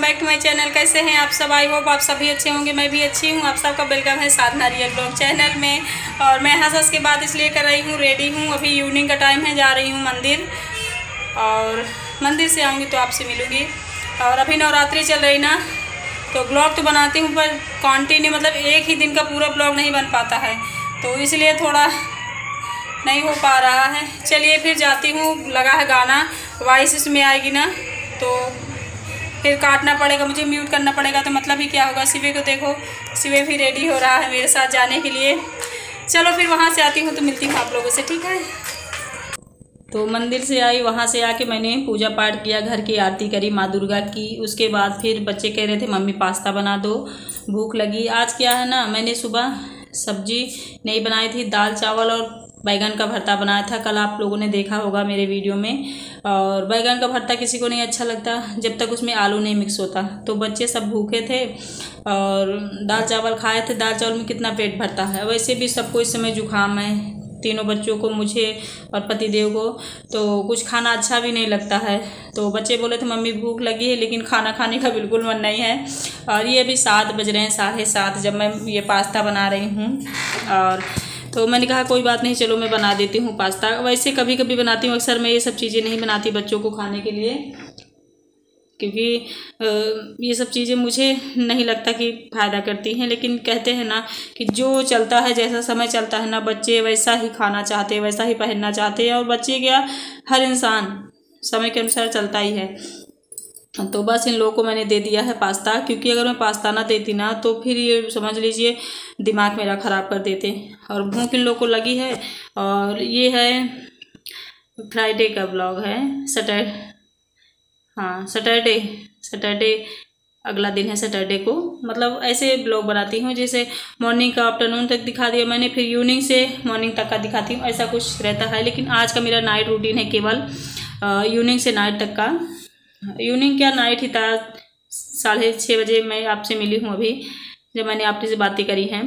Back to my channel. कैसे हैं आप सब? आई होप आप सभी अच्छे होंगे, मैं भी अच्छी हूँ। आप सबका वेलकम है साधना रियल व्लॉग चैनल में। और मैं यहाँ से बात इसलिए कर रही हूँ, रेडी हूँ, अभी इवनिंग का टाइम है, जा रही हूँ मंदिर और मंदिर से आऊँगी तो आपसे मिलूँगी। और अभी नवरात्रि चल रही ना, तो ब्लॉग तो बनाती हूँ पर कॉन्टिन्यू मतलब एक ही दिन का पूरा ब्लॉग नहीं बन पाता है, तो इसलिए थोड़ा नहीं हो पा रहा है। चलिए फिर जाती हूँ, लगा है गाना, वॉइस इसमें आएगी ना तो फिर काटना पड़ेगा, मुझे म्यूट करना पड़ेगा, तो मतलब ही क्या होगा। शिवे को देखो, शिवे भी रेडी हो रहा है मेरे साथ जाने के लिए। चलो फिर वहाँ से आती हूँ तो मिलती हूँ आप लोगों से, ठीक है? तो मंदिर से आई, वहाँ से आके मैंने पूजा पाठ किया, घर की आरती करी माँ दुर्गा की। उसके बाद फिर बच्चे कह रहे थे मम्मी पास्ता बना दो, भूख लगी। आज क्या है ना, मैंने सुबह सब्जी नहीं बनाई थी, दाल चावल और बैगन का भरता बनाया था। कल आप लोगों ने देखा होगा मेरे वीडियो में। और बैगन का भरता किसी को नहीं अच्छा लगता जब तक उसमें आलू नहीं मिक्स होता, तो बच्चे सब भूखे थे और दाल चावल खाए थे। दाल चावल में कितना पेट भरता है, वैसे भी सबको इस समय जुकाम है, तीनों बच्चों को, मुझे और पतिदेव को, तो कुछ खाना अच्छा भी नहीं लगता है। तो बच्चे बोले थे मम्मी भूख लगी है, लेकिन खाना खाने का बिल्कुल मन नहीं है। और ये अभी 7 बज रहे हैं 7:30 जब मैं ये पास्ता बना रही हूँ। और तो मैंने कहा कोई बात नहीं, चलो मैं बना देती हूँ पास्ता। वैसे कभी कभी बनाती हूँ, अक्सर मैं ये सब चीज़ें नहीं बनाती बच्चों को खाने के लिए, क्योंकि ये सब चीज़ें मुझे नहीं लगता कि फ़ायदा करती हैं। लेकिन कहते हैं ना कि जो चलता है, जैसा समय चलता है ना, बच्चे वैसा ही खाना चाहते हैं, वैसा ही पहनना चाहते हैं। और बच्चे क्या, हर इंसान समय के अनुसार चलता ही है। तो बस इन लोगों को मैंने दे दिया है पास्ता, क्योंकि अगर मैं पास्ता ना देती ना तो फिर ये समझ लीजिए दिमाग मेरा ख़राब कर देते। और भूख इन लोगों को लगी है। और ये है फ्राइडे का ब्लॉग है, सैटरडे अगला दिन है, सैटरडे को। मतलब ऐसे ब्लॉग बनाती हूँ, जैसे मॉर्निंग का आफ्टरनून तक दिखा दिया मैंने, फिर इवनिंग से मॉर्निंग तक का दिखाती हूँ, ऐसा कुछ रहता है। लेकिन आज का मेरा नाइट रूटीन है, केवल इवनिंग से नाइट तक का, इवनिंग क्या नाइट ही था। 6:30 बजे मैं आपसे मिली हूँ अभी, जब मैंने आपसे बातें करी हैं।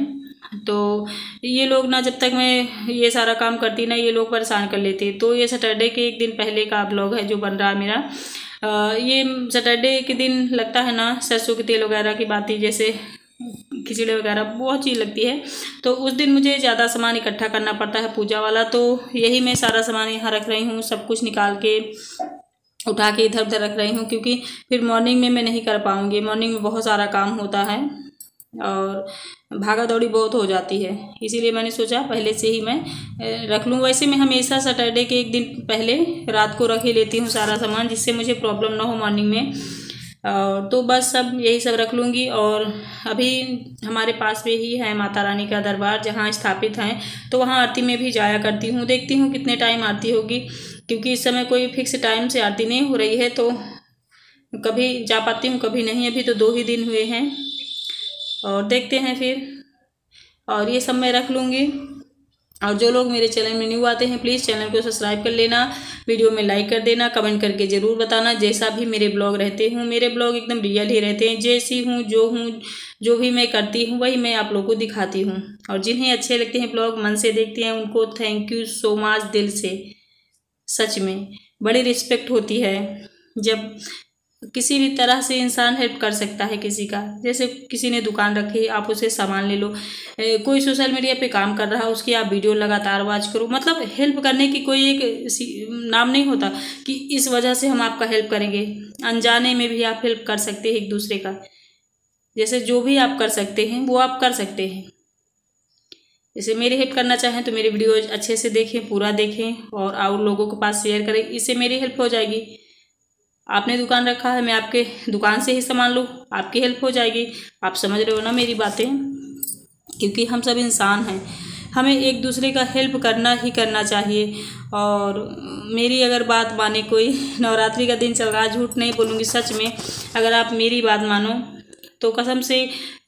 तो ये लोग ना, जब तक मैं ये सारा काम करती ना, ये लोग परेशान कर लेते। तो ये सैटरडे के एक दिन पहले का ब्लॉग है जो बन रहा है मेरा। ये सैटरडे के दिन लगता है ना सरसों के तेल वगैरह की बातें, जैसे खिचड़ी वगैरह बहुत चीज़ लगती है। तो उस दिन मुझे ज़्यादा सामान इकट्ठा करना पड़ता है पूजा वाला, तो यही मैं सारा सामान यहाँ रख रही हूँ, सब कुछ निकाल के उठा के इधर उधर रख रही हूँ, क्योंकि फिर मॉर्निंग में मैं नहीं कर पाऊँगी। मॉर्निंग में बहुत सारा काम होता है और भागा दौड़ी बहुत हो जाती है, इसीलिए मैंने सोचा पहले से ही मैं रख लूँ। वैसे मैं हमेशा सैटरडे के एक दिन पहले रात को रख ही लेती हूँ सारा सामान, जिससे मुझे प्रॉब्लम ना हो मॉर्निंग में। और तो बस सब यही सब रख लूँगी। और अभी हमारे पास में ही है माता रानी का दरबार, जहाँ स्थापित हैं, तो वहाँ आरती में भी जाया करती हूँ, देखती हूँ कितने टाइम आरती होगी, क्योंकि इस समय कोई फिक्स टाइम से आरती नहीं हो रही है, तो कभी जा पाती हूँ कभी नहीं। अभी तो 2 ही दिन हुए हैं और देखते हैं फिर। और ये सब मैं रख लूँगी। और जो लोग मेरे चैनल में न्यू आते हैं, प्लीज़ चैनल को सब्सक्राइब कर लेना, वीडियो में लाइक कर देना, कमेंट करके ज़रूर बताना। जैसा भी मेरे ब्लॉग रहते हूँ, मेरे ब्लॉग एकदम रियल ही रहते हैं, जैसी हूँ जो भी मैं करती हूँ वही मैं आप लोगों को दिखाती हूँ। और जिन्हें अच्छे लगते हैं ब्लॉग, मन से देखते हैं, उनको थैंक यू सो मच, दिल से। सच में बड़ी रिस्पेक्ट होती है जब किसी भी तरह से इंसान हेल्प कर सकता है किसी का। जैसे किसी ने दुकान रखी, आप उसे सामान ले लो, कोई सोशल मीडिया पे काम कर रहा है, उसकी आप वीडियो लगातार वॉच करो। मतलब हेल्प करने की कोई एक नाम नहीं होता कि इस वजह से हम आपका हेल्प करेंगे, अनजाने में भी आप हेल्प कर सकते हैं एक दूसरे का। जैसे जो भी आप कर सकते हैं वो आप कर सकते हैं। जैसे मेरी हेल्प करना चाहें तो मेरी वीडियो अच्छे से देखें, पूरा देखें और और लोगों के पास शेयर करें, इससे मेरी हेल्प हो जाएगी। आपने दुकान रखा है, मैं आपके दुकान से ही सामान लूँ, आपकी हेल्प हो जाएगी। आप समझ रहे हो ना मेरी बातें, क्योंकि हम सब इंसान हैं, हमें एक दूसरे का हेल्प करना ही करना चाहिए। और मेरी अगर बात माने कोई, नवरात्रि का दिन चल रहा है, झूठ नहीं बोलूँगी, सच में अगर आप मेरी बात मानो तो कसम से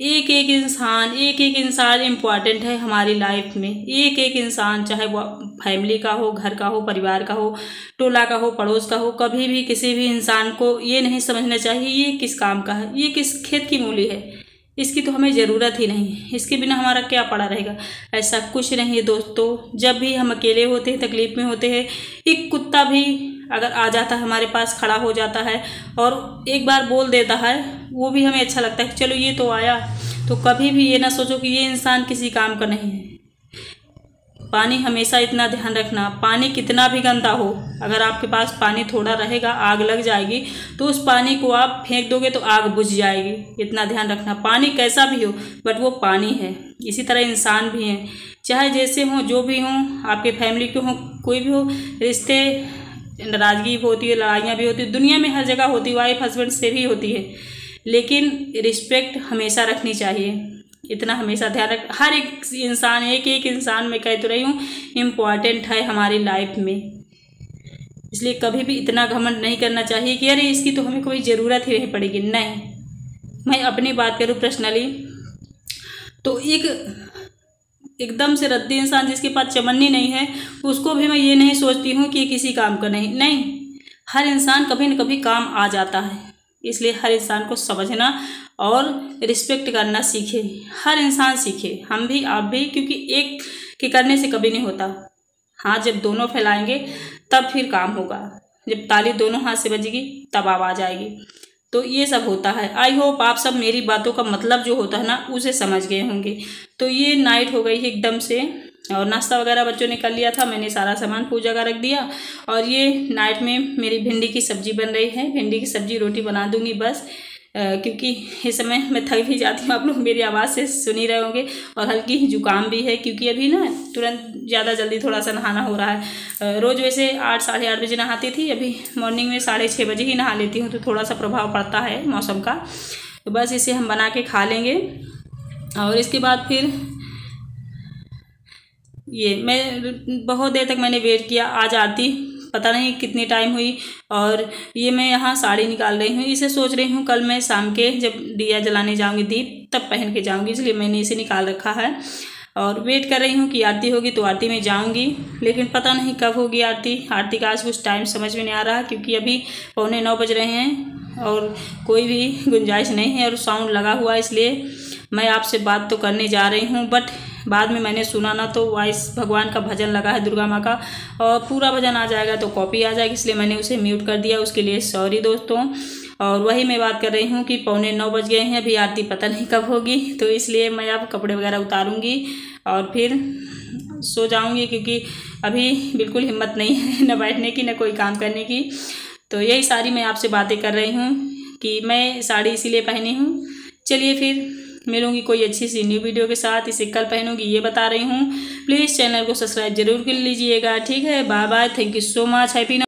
एक एक इंसान इम्पॉर्टेंट है हमारी लाइफ में। एक एक इंसान, चाहे वो फैमिली का हो, घर का हो, परिवार का हो, टोला का हो, पड़ोस का हो, कभी भी किसी भी इंसान को ये नहीं समझना चाहिए ये किस काम का है, ये किस खेत की मूली है, इसकी तो हमें ज़रूरत ही नहीं है, इसके बिना हमारा क्या पड़ा रहेगा। ऐसा कुछ नहीं है दोस्तों। जब भी हम अकेले होते हैं, तकलीफ़ में होते हैं, एक कुत्ता भी अगर आ जाता है हमारे पास, खड़ा हो जाता है और एक बार बोल देता है, वो भी हमें अच्छा लगता है कि चलो ये तो आया। तो कभी भी ये ना सोचो कि ये इंसान किसी काम का नहीं है। पानी हमेशा इतना ध्यान रखना, पानी कितना भी गंदा हो, अगर आपके पास पानी थोड़ा रहेगा, आग लग जाएगी तो उस पानी को आप फेंक दोगे तो आग बुझ जाएगी। इतना ध्यान रखना, पानी कैसा भी हो बट वो पानी है। इसी तरह इंसान भी हैं, चाहे जैसे हों, जो भी हों, आपके फैमिली के हों, कोई भी हो, रिश्ते, नाराज़गी भी होती है, लड़ाइयाँ भी होती है, दुनिया में हर जगह होती, वाइफ हस्बैंड से भी होती है, लेकिन रिस्पेक्ट हमेशा रखनी चाहिए। इतना हमेशा ध्यान रख, हर एक इंसान मैं कह तो रही हूँ इम्पॉर्टेंट है हमारी लाइफ में, इसलिए कभी भी इतना घमंड नहीं करना चाहिए कि अरे इसकी तो हमें कोई ज़रूरत ही नहीं पड़ेगी। नहीं, मैं अपनी बात करूँ पर्सनली तो एकदम से रद्दी इंसान, जिसके पास चमन्नी नहीं है, उसको भी मैं ये नहीं सोचती हूँ कि ये किसी काम का नहीं। हर इंसान कभी न कभी काम आ जाता है, इसलिए हर इंसान को समझना और रिस्पेक्ट करना सीखे, हर इंसान सीखे, हम भी आप भी, क्योंकि एक के करने से कभी नहीं होता। हाँ, जब दोनों फैलाएंगे तब फिर काम होगा, जब ताली दोनों हाथ से बजेगी तब आवाज़ आएगी। तो ये सब होता है। आई होप आप सब मेरी बातों का मतलब जो होता है ना उसे समझ गए होंगे। तो ये नाइट हो गई है एकदम से, और नाश्ता वगैरह बच्चों ने कर लिया था, मैंने सारा सामान पूजा का रख दिया, और ये नाइट में मेरी भिंडी की सब्ज़ी बन रही है। भिंडी की सब्ज़ी रोटी बना दूँगी बस, क्योंकि इस समय मैं थक भी जाती हूँ, आप लोग मेरी आवाज़ से सुन ही रहे होंगे, और हल्की ही जुकाम भी है, क्योंकि अभी ना तुरंत ज़्यादा जल्दी थोड़ा सा नहाना हो रहा है। रोज़ वैसे 8 साढ़े 8 बजे नहाती थी, अभी मॉर्निंग में 6:30 बजे ही नहा लेती हूँ, तो थोड़ा सा प्रभाव पड़ता है मौसम का। तो बस इसे हम बना के खा लेंगे, और इसके बाद फिर ये मैं बहुत देर तक मैंने वेट किया, आज आती पता नहीं कितनी टाइम हुई, और ये मैं यहाँ साड़ी निकाल रही हूँ। इसे सोच रही हूँ कल मैं शाम के जब दिया जलाने जाऊँगी, दीप, तब पहन के जाऊँगी, इसलिए मैंने इसे निकाल रखा है, और वेट कर रही हूँ कि आरती होगी तो आरती में जाऊँगी, लेकिन पता नहीं कब होगी आरती। आरती का आज कुछ टाइम समझ में नहीं आ रहा, क्योंकि अभी 8:45 बज रहे हैं और कोई भी गुंजाइश नहीं है, और साउंड लगा हुआ, इसलिए मैं आपसे बात तो करने जा रही हूँ, बट बाद में मैंने सुना ना तो वॉइस, भगवान का भजन लगा है दुर्गा माँ का, और पूरा भजन आ जाएगा तो कॉपी आ जाएगी, इसलिए मैंने उसे म्यूट कर दिया, उसके लिए सॉरी दोस्तों। और वही मैं बात कर रही हूँ कि 8:45 बज गए हैं, अभी आरती पता नहीं कब होगी, तो इसलिए मैं अब कपड़े वगैरह उतारूँगी और फिर सो जाऊँगी, क्योंकि अभी बिल्कुल हिम्मत नहीं है ना बैठने की ना कोई काम करने की। तो यही सारी मैं आपसे बातें कर रही हूँ कि मैं साड़ी इसीलिए पहनी हूँ। चलिए फिर मिलूंगी कोई अच्छी सी न्यू वीडियो के साथ, इसे कल पहनूंगी ये बता रही हूँ। प्लीज़ चैनल को सब्सक्राइब जरूर कर लीजिएगा, ठीक है। Bye bye, thank you so much, happy.